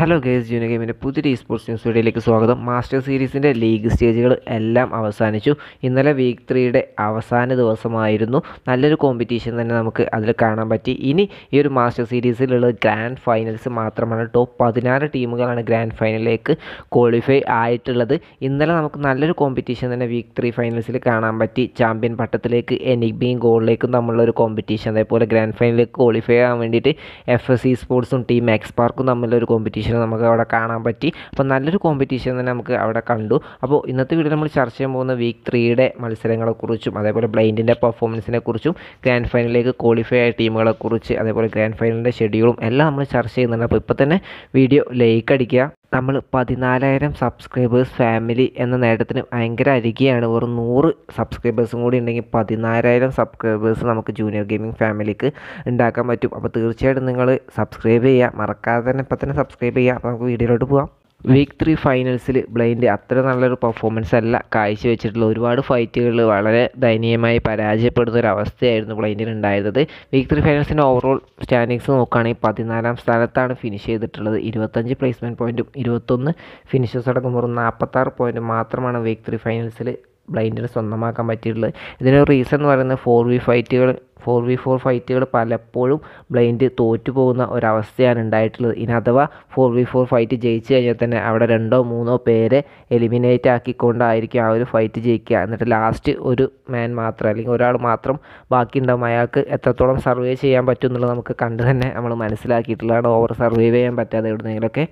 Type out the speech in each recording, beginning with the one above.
Hello guys യൂനിഗേമിൻ്റെ പുതിയ esports news വീഡിയോയിലേക്ക് സ്വാഗതം. മാസ്റ്റർ സീരീസിൻ്റെ ലീഗ് സ്റ്റേജുകൾ എല്ലാം അവസാനിച്ചു. ഇന്നലെ വീക്ക് 3യുടെ അവസാന ദിവസമായിരുന്നു. നല്ലൊരു കോമ്പറ്റീഷൻ തന്നെ നമുക്ക് അതിൽ കാണാൻ പറ്റി. ഇനി ഈ ഒരു മാസ്റ്റർ സീരീസിലുള്ള ഗ്രാൻഡ് ഫൈനൽസ് മാത്രമാണ്. ടോപ്പ് 16 ടീമുകളാണ് ഗ്രാൻഡ് ഫൈനലിലേക്ക് ക്വാളിഫൈ ആയിട്ടുള്ളത്. ഇന്നലെ നമുക്ക് നല്ലൊരു കോമ്പറ്റീഷൻ തന്നെ വീക്ക് 3 ഫൈനൽസിൽ കാണാൻ പറ്റി. ചാമ്പ്യൻ പട്ടത്തിലേക്ക് എനിഗ്മയും ഗോളിലേക്കും തമ്മിലുള്ളൊരു കോമ്പറ്റീഷൻ, അതേപോലെ ഗ്രാൻഡ് ഫൈനലിലേക്ക് ക്വാളിഫൈ ആകാൻ വേണ്ടിയിട്ട് FC സ്പോർട്സും ടീം എക്സ് പാർക്കും തമ്മിലൊരു കോമ്പറ്റീഷൻ നമുക്ക് അവിടെ കാണാൻ പറ്റി. അപ്പോൾ നല്ലൊരു കോമ്പറ്റീഷൻ തന്നെ നമുക്ക് അവിടെ കണ്ടു. അപ്പോൾ ഇന്നത്തെ വീഡിയോ നമ്മൾ ചർച്ച ചെയ്യാൻ പോകുന്ന വീക്ക് 3യുടെ മത്സരങ്ങളെക്കുറിച്ചും അതേപോലെ ബ്ലൈൻഡിൻ്റെ പെർഫോമൻസിനെ കുറിച്ചും ഗ്രാൻഡ് ഫൈനലിലേക്ക് ക്വാളിഫൈ ആയ ടീമുകളെക്കുറിച്ച് അതേപോലെ ഗ്രാൻഡ് ഫൈനലിൻ്റെ ഷെഡ്യൂളും എല്ലാം നമ്മൾ ചർച്ച ചെയ്യുന്നുണ്ട്. അപ്പോൾ ഇപ്പോൾ തന്നെ വീഡിയോ ലൈക്ക് അടിക്കുക. നമ്മൾ 14,000 സബ്സ്ക്രൈബേഴ്സ് ഫാമിലി എന്ന നേട്ടത്തിന് ഭയങ്കര അരികെയാണ്. ഒരു 100 സബ്സ്ക്രൈബേഴ്സും കൂടി ഉണ്ടെങ്കിൽ 14,000 സബ്സ്ക്രൈബേഴ്സ് നമുക്ക് ജൂനിയർ ഗെയിമിംഗ് ഫാമിലിക്ക് ഉണ്ടാക്കാൻ പറ്റും. അപ്പോൾ തീർച്ചയായിട്ടും നിങ്ങൾ സബ്സ്ക്രൈബ് ചെയ്യുക, മറക്കാതെ തന്നെ ഇപ്പം തന്നെ സബ്സ്ക്രൈബ് ചെയ്യുക. അപ്പോൾ നമുക്ക് വീഡിയോയിലോട്ട് പോകാം. വീക്ക് 3 ഫൈനൽസിൽ ബ്ലൈൻഡ് അത്ര നല്ലൊരു പെർഫോമൻസ് അല്ല കാഴ്ചവെച്ചിട്ടുള്ള, ഒരുപാട് ഫൈറ്റുകളിൽ വളരെ ദയനീയമായി പരാജയപ്പെടുന്ന ഒരു അവസ്ഥയായിരുന്നു ബ്ലൈൻഡിന് ഉണ്ടായിരുന്നത്. വീക്ക് 3 ഫൈനൽസിൻ്റെ ഓവറോൾ സ്റ്റാൻഡിങ്സ് നോക്കുകയാണെങ്കിൽ 14ാം സ്ഥാനത്താണ് ഫിനിഷ് ചെയ്തിട്ടുള്ളത്. 25 പ്ലേസ്മെൻറ്റ് പോയിൻറ്റും 21 ഫിനിഷേഴ്സ് അടക്കം വെറും 46 പോയിൻറ്റും മാത്രമാണ് വീക്ക് 3 ഫൈനൽസിൽ ബ്ലൈൻഡിന് സ്വന്തമാക്കാൻ പറ്റിയിട്ടുള്ളത്. ഇതിനൊരു റീസൺ എന്ന് പറയുന്നത് 4v4 ഫൈറ്റുകൾ പലപ്പോഴും ബ്ലൈൻഡ് തോറ്റു പോകുന്ന ഒരവസ്ഥയാണ് ഉണ്ടായിട്ടുള്ളത്. ഇനി അഥവാ 4v4 ഫൈറ്റ് ജയിച്ചു കഴിഞ്ഞാൽ തന്നെ അവിടെ 2 or 3 പേരെ എലിമിനേറ്റ് ആക്കിക്കൊണ്ടായിരിക്കും ആ ഒരു ഫൈറ്റ് ജയിക്കുക. എന്നിട്ട് ലാസ്റ്റ് ഒരു മാൻ മാത്രം അല്ലെങ്കിൽ ഒരാൾ മാത്രം ബാക്കി ഉണ്ടാകും. അയാൾക്ക് എത്രത്തോളം സർവൈവ് ചെയ്യാൻ പറ്റും എന്നുള്ളത് നമുക്ക് കണ്ട് തന്നെ നമ്മൾ മനസ്സിലാക്കിയിട്ടുള്ളതാണ്. ഓവർ സർവൈവ് ചെയ്യാൻ പറ്റാതെ എവിടെയെങ്കിലുമൊക്കെ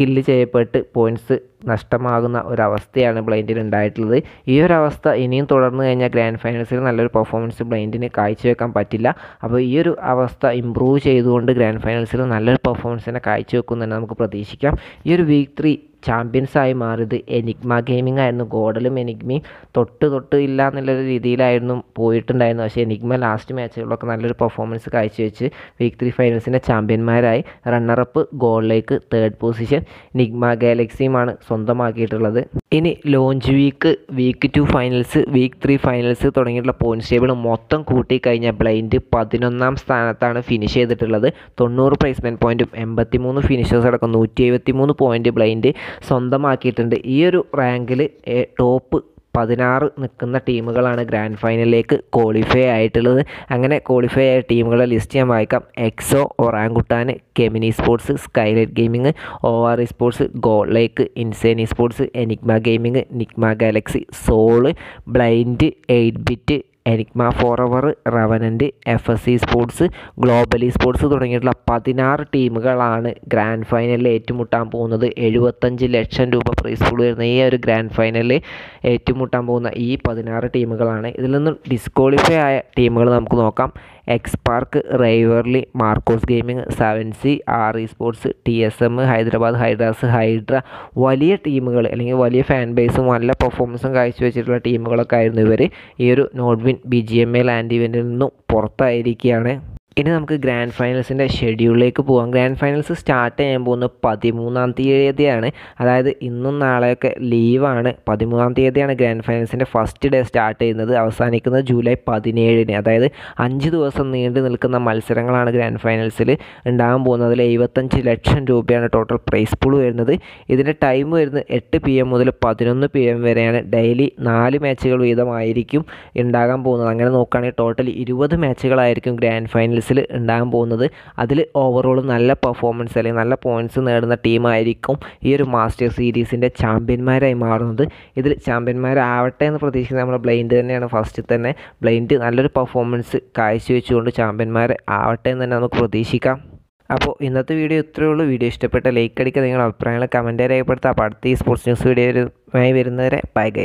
കില്ല് ചെയ്യപ്പെട്ട് പോയിൻറ്റ്സ് നഷ്ടമാകുന്ന ഒരവസ്ഥയാണ് ബ്ലൈൻഡിന് ഉണ്ടായിട്ടുള്ളത്. ഈ ഒരവസ്ഥ ഇനിയും തുടർന്നു കഴിഞ്ഞാൽ ഗ്രാൻഡ് ഫൈനൽസിൽ നല്ലൊരു പെർഫോമൻസ് ബ്ലൈൻഡിന് കാഴ്ചവെക്കാൻ പറ്റില്ല. അപ്പോൾ ഈ ഒരു അവസ്ഥ ഇമ്പ്രൂവ് ചെയ്തുകൊണ്ട് ഗ്രാൻഡ് ഫൈനൽസിൽ നല്ലൊരു പെർഫോമൻസ് തന്നെ കാഴ്ചവെക്കുന്നതന്നെ നമുക്ക് പ്രതീക്ഷിക്കാം. ഈ ഒരു വീക്ക് 3 ചാമ്പ്യൻസായി മാറിയത് എനിഗ്മ ഗെയിമിംഗ് ആയിരുന്നു. ഗോഡലും എനിഗ്മയും തൊട്ട് ഇല്ല എന്നുള്ളൊരു രീതിയിലായിരുന്നു പോയിട്ടുണ്ടായിരുന്നു. പക്ഷേ എനിഗ്മ ലാസ്റ്റ് മാച്ചുകളിലൊക്കെ നല്ലൊരു പെർഫോമൻസ് കാഴ്ചവെച്ച് വീക്ക് 3 ഫൈനൽസിൻ്റെ ചാമ്പ്യന്മാരായി. റണ്ണറപ്പ് ഗോളിലേക്ക്, തേർഡ് പൊസിഷൻ നിഗ്മ ഗാലക്സിയുമാണ് സ്വന്തമാക്കിയിട്ടുള്ളത്. ഇനി launch week, week 2 finals, week 3 finals തുടങ്ങിയിട്ടുള്ള പോയിൻറ്റ്സ് ടേബിൾ മൊത്തം കൂട്ടിക്കഴിഞ്ഞാൽ ബ്ലൈൻഡ് 11ാം സ്ഥാനത്താണ് ഫിനിഷ് ചെയ്തിട്ടുള്ളത്. 90 പ്ലേസ്മെൻറ്റ് പോയിൻറ്റും 83 ഫിനിഷേഴ്സ് അടക്കം 173 പോയിൻറ്റ് ബ്ലൈൻഡ് സ്വന്തമാക്കിയിട്ടുണ്ട്. ഈ ഒരു റാങ്കിൽ ടോപ്പ് 16 നിൽക്കുന്ന ടീമുകളാണ് ഗ്രാൻഡ് ഫൈനലിലേക്ക് ക്വാളിഫൈ ആയിട്ടുള്ളത്. അങ്ങനെ ക്വാളിഫൈ ആയ ടീമുകളെ ലിസ്റ്റ് ഞാൻ വായിക്കാം. Exo, Orangutan, Gemini sports, Skylight gaming, OR sports, ഗോളേക്ക്, ഇൻസേനി sports, Enigma gaming, Nigma Galaxy, Soul, Blind, 8 bit, Enigma Forever, Revenant, FC sports, globally sports തുടങ്ങിയിട്ടുള്ള 16 ടീമുകളാണ് ഗ്രാൻഡ് ഫൈനലിൽ ഏറ്റുമുട്ടാൻ പോകുന്നത്. 75 ലക്ഷം രൂപ പ്രൈസ് പൂൾ വരുന്ന ഈ ഒരു ഗ്രാൻഡ് ഫൈനലിൽ ഏറ്റുമുട്ടാൻ പോകുന്ന ഈ 16 ടീമുകളാണ്. ഇതിൽ നിന്നും ഡിസ്ക്വാളിഫൈ ആയ ടീമുകൾ നമുക്ക് നോക്കാം. X Park, റൈവർലി, Marcos gaming, 7C, RE sports, TSM, Hyderabad Hydras, Hydra. വലിയ ടീമുകൾ അല്ലെങ്കിൽ വലിയ ഫാൻ ബേസും നല്ല പെർഫോമൻസും കാഴ്ചവെച്ചിട്ടുള്ള ടീമുകളൊക്കെ ആയിരുന്നു ഇവർ. ഈ ഒരു നോഡ്വിൻ BGMI ലാൻഡ് ഇവൻറ്റിൽ നിന്നും പുറത്തായിരിക്കുകയാണ്. ഇനി നമുക്ക് ഗ്രാൻഡ് ഫൈനൽസിൻ്റെ ഷെഡ്യൂളിലേക്ക് പോകാം. ഗ്രാൻഡ് ഫൈനൽസ് സ്റ്റാർട്ട് ചെയ്യാൻ പോകുന്നത് 13ാം തീയതിയാണ്. അതായത് ഇന്നും നാളെയൊക്കെ ലീവാണ്. 13ാം തീയതിയാണ് ഗ്രാൻഡ് ഫൈനൽസിൻ്റെ ഫസ്റ്റ് ഡേ സ്റ്റാർട്ട് ചെയ്യുന്നത്. അവസാനിക്കുന്നത് ജൂലൈ 17-ന്. അതായത് 5 ദിവസം നീണ്ടു നിൽക്കുന്ന മത്സരങ്ങളാണ് ഗ്രാൻഡ് ഫൈനൽസിൽ ഉണ്ടാകാൻ പോകുന്നത്. അതിൽ 75 ലക്ഷം രൂപയാണ് ടോട്ടൽ പ്രൈസ് പൂൾ വരുന്നത്. ഇതിൻ്റെ ടൈം വരുന്നത് 8 PM മുതൽ 11 PM വരെയാണ്. ഡെയിലി 4 മാച്ചുകൾ വീതമായിരിക്കും ഉണ്ടാകാൻ പോകുന്നത്. അങ്ങനെ നോക്കുകയാണെങ്കിൽ ടോട്ടൽ 20 മാച്ചുകളായിരിക്കും ഗ്രാൻഡ് ഫൈനൽസ് ഉണ്ടാകാൻ പോകുന്നത്. അതിൽ ഓവറോൾ നല്ല പെർഫോമൻസ് അല്ലെങ്കിൽ നല്ല പോയിൻറ്റ്സ് നേടുന്ന ടീമായിരിക്കും ഈ ഒരു മാസ്റ്റർ സീരീസിൻ്റെ ചാമ്പ്യന്മാരായി മാറുന്നത്. ഇതിൽ ചാമ്പ്യന്മാരാവട്ടെ എന്ന് പ്രതീക്ഷിക്കുന്ന നമ്മുടെ ബ്ലൈൻഡ് തന്നെയാണ്. ഫസ്റ്റിൽ തന്നെ ബ്ലൈൻഡ് നല്ലൊരു പെർഫോമൻസ് കാഴ്ചവെച്ചുകൊണ്ട് ചാമ്പ്യന്മാരെ ആവട്ടെ എന്ന് തന്നെ നമുക്ക് പ്രതീക്ഷിക്കാം. അപ്പോൾ ഇന്നത്തെ വീഡിയോ ഇത്രയേ ഉള്ളൂ. വീഡിയോ ഇഷ്ടപ്പെട്ട ലൈക്ക് അടിക്കുക, നിങ്ങളുടെ അഭിപ്രായങ്ങൾ കമൻറ്റായി രേഖപ്പെടുത്തുക. അപ്പോൾ അടുത്ത ഈ സ്പോർട്സ് ന്യൂസ് വീഡിയോയുമായി വരുന്നവരെ ബൈ ഗൈസ്.